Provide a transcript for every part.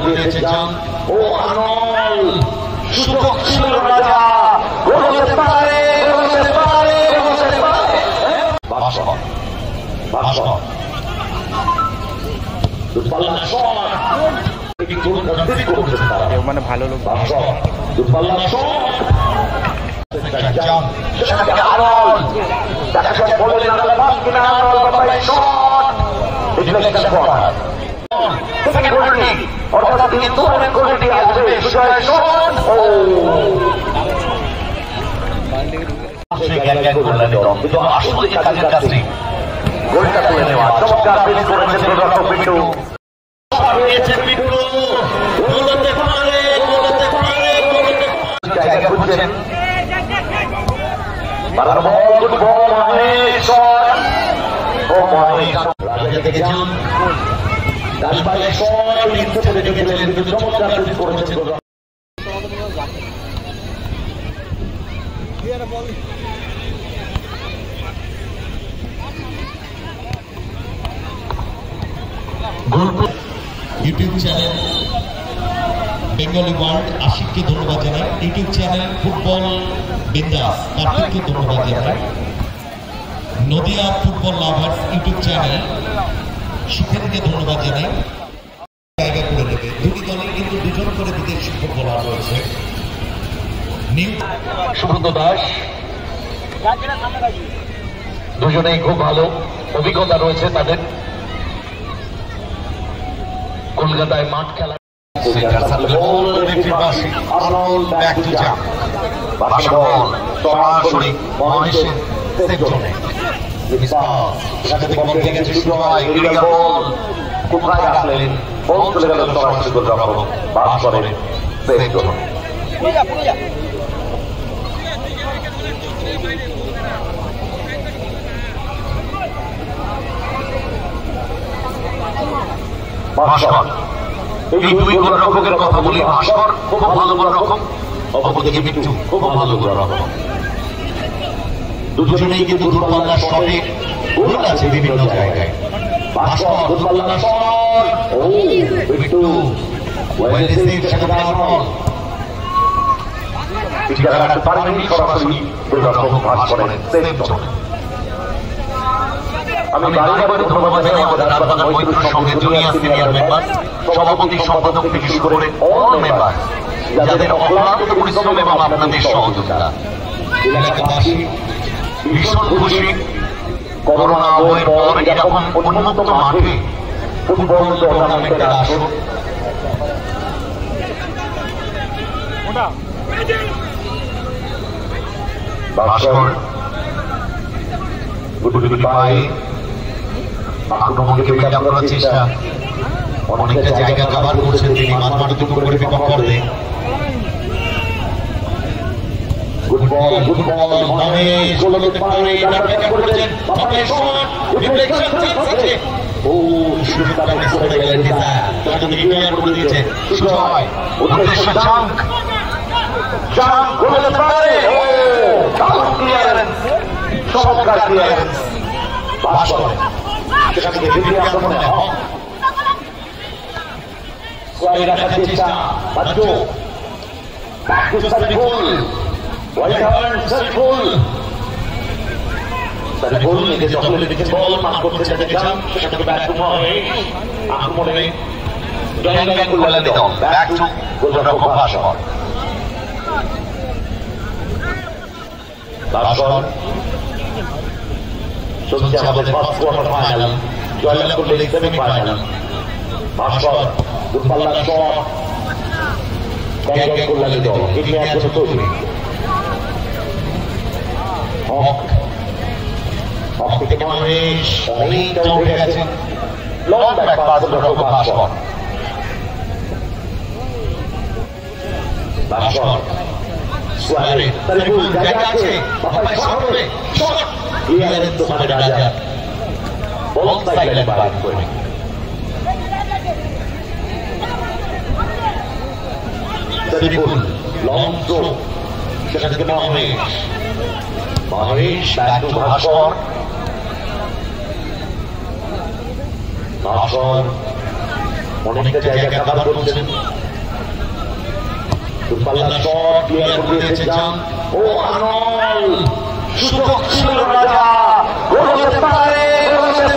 Surya Jejang, oh Anol, Sugok Suraja, Golok Tepare, Bakso, Dupalak Solat, Dikikun dan Dikikun Sentara, Bakso, Dupalak Solat, Jejang, Suraja Anol, Daksa Boleh Nalaman, Kinarol, Bapak Solat, Dikikun Sentara. Orang itu kulit di atas sudah son. Itu asli kasih. Gol satu lewat. Semoga pilih kurang sendiri atau pintu. Dan banyak soal itu sudah diketahui di dalam kursus program. Golput YouTube channel Bengali World Ashik ke dhonnobad janai, YouTube channel Football Bindas Kartik ke dhonnobad janai, Nodiya Football Lovers YouTube channel শিক্ষককে ধন্যবাদ জানাই জায়গা করে দেবে দুটি দলের কিন্তু দুজন করে বিদেশ শিক্ষক বলা হয়েছে সুব্রত দাস দুজনেই খুব ভালো অভিজ্ঞতা রয়েছে তাদের কলকাতায় মাঠ খেলা Misal, kita kemudian juga illegal ball, kukai asalin, ball sudah dalam toran juga berapa, bahasa ini, begitu. Punya. Bahasa, ini dua bulan aku kerja apa boleh bahasa, aku bahagia bulan aku, apa boleh begitu, aku bahagia bulan aku. দুজনেই কিন্তু দুর্বলতার সঙ্গে ভুল আছে বিভিন্ন জায়গায় বাসন দুর্বলতার সর ও একটু ওয়েলেসি সাধারণ টিকাটা পারেনি সরাসরি প্রতিরক্ষণ ভাগ করেন সেভ করেন আমি বারবার ধন্যবাদ জানাই আমাদের আরবানা মৈত্রীর সঙ্গে জুনিয়র সিনিয়র মেম্বার সভাপতি সম্পাদক থেকে শুরু করে অল মেম্বার যাদের অক্লান্ত পরিশ্রম এবং আপনাদের সহযোগিতা এলাকাবাসী ভীষণ খুশি করোনা বয়ের পর এরকম উন্নত মাঠে ফুটবল টুর্নামেন্টের আসর বাসর গুডগুডি পায়ে আক্রমণকে বিজয় করার চেষ্টা অনেকটা জায়গা কাভার করেছেন তিনি মাঝমাঠে দুটো করে বিপক্ষ করতে Good ball, Mohamed, Golok Tepare, dapat mereka berjalan, Bapak Shot, diberikan saja. Oh, sudah dapat disebut dengan kita. Tadi dia yang berhenti. Sudah, untuk Shajang, Shajang, Golok Tepare. Oh, kalau clearance, semoga clearance. Bagus. Kita diberikan semuanya. Suara kita, maju. Bagus sekali gol. Walaupun serpul ini jauh lebih jebol, makhluk terjejang, kita berbalik semua. Aku mulai dengan bola itu, back to bola kepala. Lawan, sudah habis pas kuarter final, jualan bola di semi final. Masuk, bola shot, dengan bola itu, ini aku setuju. Hawk ke kemana ini jauh dia sih long back pass untuk Bashor Suarez terjun jaga sih Bapak Suarez shot dia itu pada dada bolong saya lebar kau ini terjun long jauh jangan ke bawah ini Mahish, back to Bashor. Bashor, Monik terjaga kabar Bunsen. Kepala skor 20 sejam. Oh Arnold. Sudah berada. Arnold, back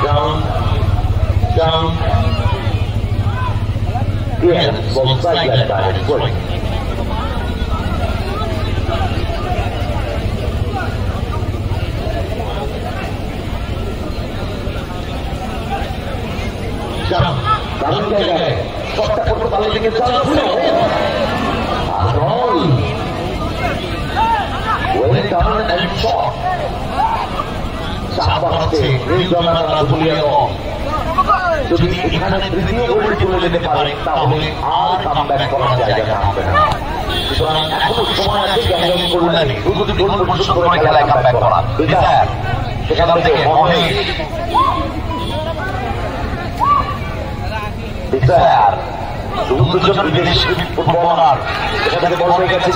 down, sedang dia membagikan pun. Sedang dalam keadaan kotak untuk paling tinggi salah pulau. Arnold, well done and shot. Sahabat sih, Rizwan Arnold Puliano. Jadi ikan itu boleh jual di paling tahun ini tambah korang jaga sampai. Seorang aku semua nanti yang kurun ini, buku kurun jalan sampai korang. Bisa, sekarang itu mohon. Bisa, buku jenis permohonan. Sekarang boleh kasih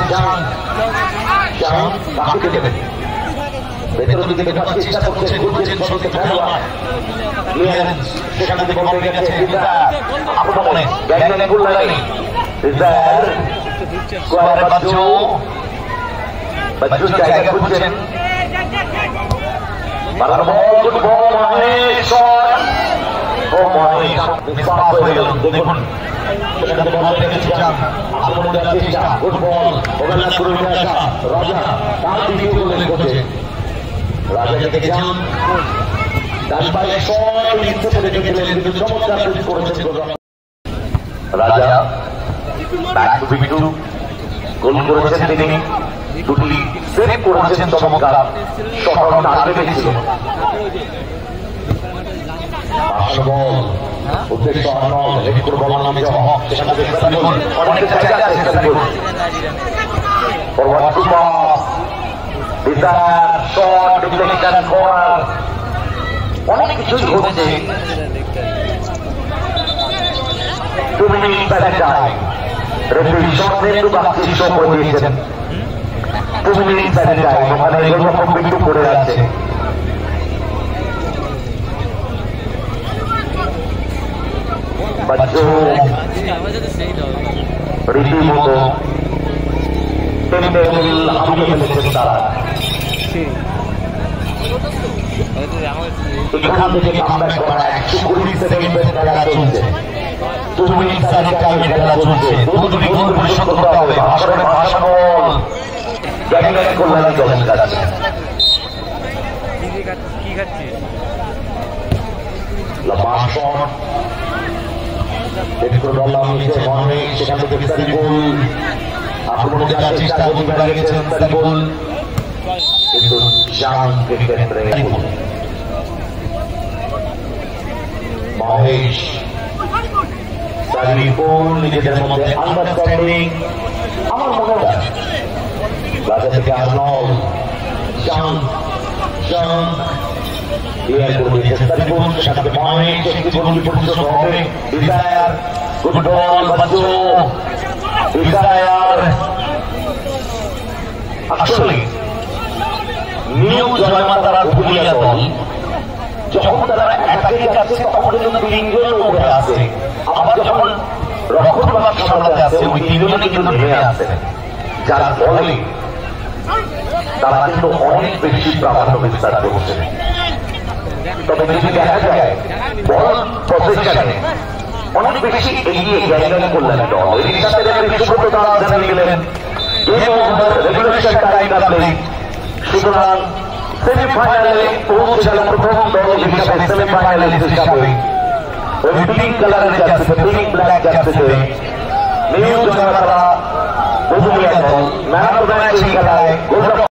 jangan takut kita. Betul betul kita bisa berkumpul bersama. Lihat sekarang di komunikasi kita apa namanya? Gaya gula lagi. Besar, kuat baju jaga kucing. Para bola bola Malaysia, oh Malaysia, apa yang dengan sekarang komunikasi kita apa namanya? Football, bola kurung biasa, raja, tadi gula kucing. Raja kejam dan balik soal itu sudah dikirim di semua kursus program Raja tak begitu gol kursus ini duduli seri kursus itu semoga soal nanti begitu Arnold untuk Arnold ekor bola namanya kita betul orang kita jaga betul perwaktu bisa shot diberikan koal orang kecil kunci turun pada jai revisornya itu bakti show position turun pada jai mengenai gol pembentuk korelasi baju berisi moto tembel aku mencintara इखान में जो काम बैठ रहा है, कुली से भी बैठ रहा है चुनते, तुम्हीं इंसान का भी बैठ रहा चुनते, दूर भाषण तो क्या होगा, भाषण में भाषण हो, जाने को लगा जोन का चीज़, की चीज़, लबासों, एक प्रोग्राम में जो हमें इखान में कितना गोल, आप लोगों ने जाना कितना गोल बना के कितना गोल itu jangan kekenderaan baik dari pun di dalam understanding amal mengalah bahasa sekarang jangan dia berbeda dari pun satu pemain meskipun diputus oleh Israel Gundol Batu Israel actually new জয়মাতারা ভুলিয়া দল যখন তারা একাকের কাছে তখন কিন্তু তিনজন উঠে আসে আবার যখন রক্ষণ বাবার সামনে আসে ওই তিনজনে কিন্তু ভেঙে আসে যারা বলে তারা কিন্তু অনেক বেশি প্রাধান্য বিস্তার করছে তবে যদি দেখা যায় বল প্রসেসটাকে অনেক বেশি এগিয়ে জায়গায় করলেন দল ওই দিকটাতে বিশ্বব্রত তারা জানিয়ে গেলেন এই ওভার রেগুলেশন টাইম আপনি সুতরাং সেমিফাইনালে পৌঁছাল প্রথম দল হিসাবে সেমিফাইনালে চেষ্টা করি ওই পিঙ্ক কালারের জার্সি পিঙ্ক ব্ল্যাক জার্সিতে নিউ জনতা বহুমিয়া দল ম্যান অফ দ্য ম্যাচ খেলায় গোলরক্ষক